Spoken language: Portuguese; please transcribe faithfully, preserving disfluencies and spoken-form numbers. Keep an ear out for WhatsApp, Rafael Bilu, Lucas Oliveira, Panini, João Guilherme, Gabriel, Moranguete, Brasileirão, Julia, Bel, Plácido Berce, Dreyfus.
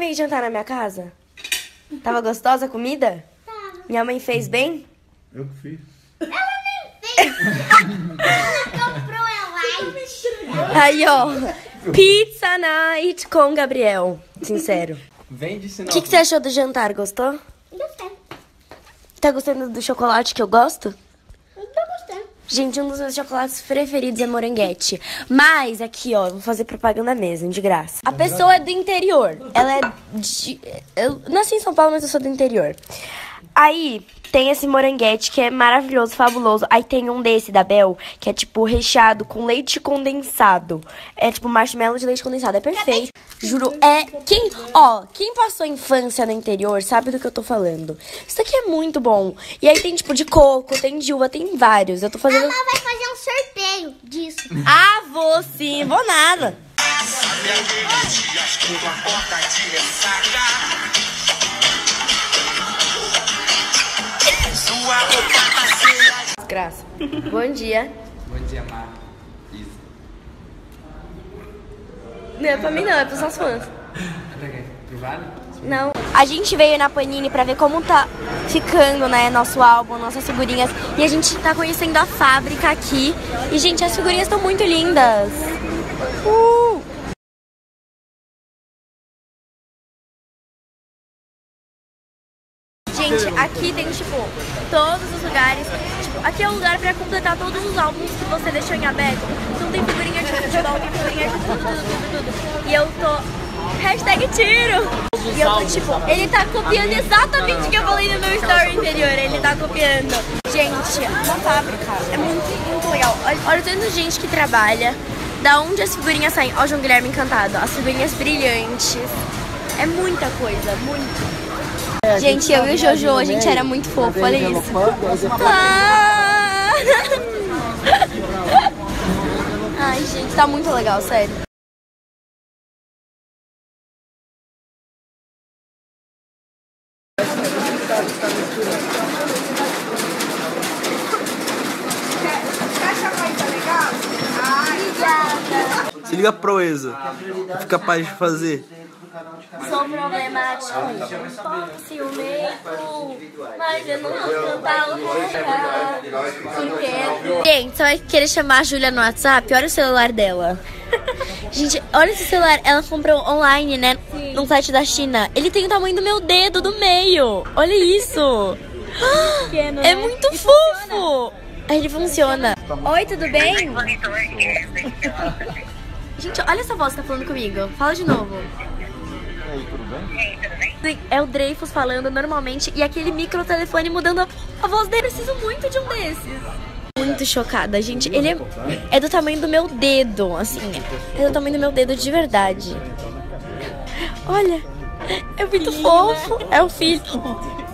Veio jantar na minha casa? Tava gostosa a comida? Tava. Minha mãe fez bem? Eu que fiz. Ela nem fez. Ela comprou a live. Aí, ó. Pizza night com Gabriel. Sincero. Vem de sinal. O que, que você achou do jantar? Gostou? Gostei. Tá gostando do chocolate que eu gosto? Eu tô gostando. Gente, um dos meus chocolates preferidos é moranguete. Mas aqui, ó, vou fazer propaganda mesmo, de graça. A pessoa é do interior. Ela é de... Eu nasci em São Paulo, mas eu sou do interior. Aí tem esse moranguete que é maravilhoso, fabuloso. Aí tem um desse da Bel, que é tipo recheado com leite condensado. É tipo marshmallow de leite condensado, é perfeito. Juro, é... Quem, ó, quem passou a infância no interior sabe do que eu tô falando. Isso aqui é muito bom. E aí tem tipo de coco, tem de uva, tem vários. Eu tô fazendo... Ela vai fazer um sorteio disso. Ah, vou sim, vou nada. Graça. Bom dia. Bom dia, Mar. Não é pra mim não, é pros seus fãs. Não. A gente veio na Panini pra ver como tá ficando, né, nosso álbum, nossas figurinhas. E a gente tá conhecendo a fábrica aqui. E, gente, as figurinhas estão muito lindas. Uh! Gente, aqui tem, tipo, todos os lugares. Tipo, aqui é o lugar pra completar todos os álbuns que você deixou em aberto. Então tem figurinha de futebol, tem figurinha de tudo, tudo, tudo, tudo. E eu tô... Hashtag tiro! E eu tô, tipo, ele tá copiando exatamente o que eu falei no meu story anterior. Ele tá copiando. Gente, uma fábrica é muito, muito legal. Olha o tanto de gente que trabalha. Da onde as figurinhas saem. Ó, João Guilherme encantado. As figurinhas brilhantes. É muita coisa, muito. É, gente, gente, eu e o Jojo, a gente era muito fofo, olha isso. Ah! Ai, gente, tá muito legal, sério. Se liga a proeza, eu fui capaz de fazer. Sou problemático, ciumento, mas eu não vou cantar. Gente, você vai querer chamar a Julia no WhatsApp? Olha o celular dela. Gente, olha esse celular. Ela comprou online, né? Sim. Num site da China. Ele tem o tamanho do meu dedo, do meio. Olha isso. Pequeno, é, né? Muito ele fofo. Funciona. Ele funciona. Oi, tudo bem? Gente, olha essa voz que tá falando comigo. Fala de novo. E aí, tudo bem? É o Dreyfus falando normalmente e aquele micro telefone mudando a, a voz dele. Eu preciso muito de um desses. Muito chocada, gente. Ele é, é do tamanho do meu dedo, assim. É do tamanho do meu dedo de verdade. Olha, é muito fofo. É o filho.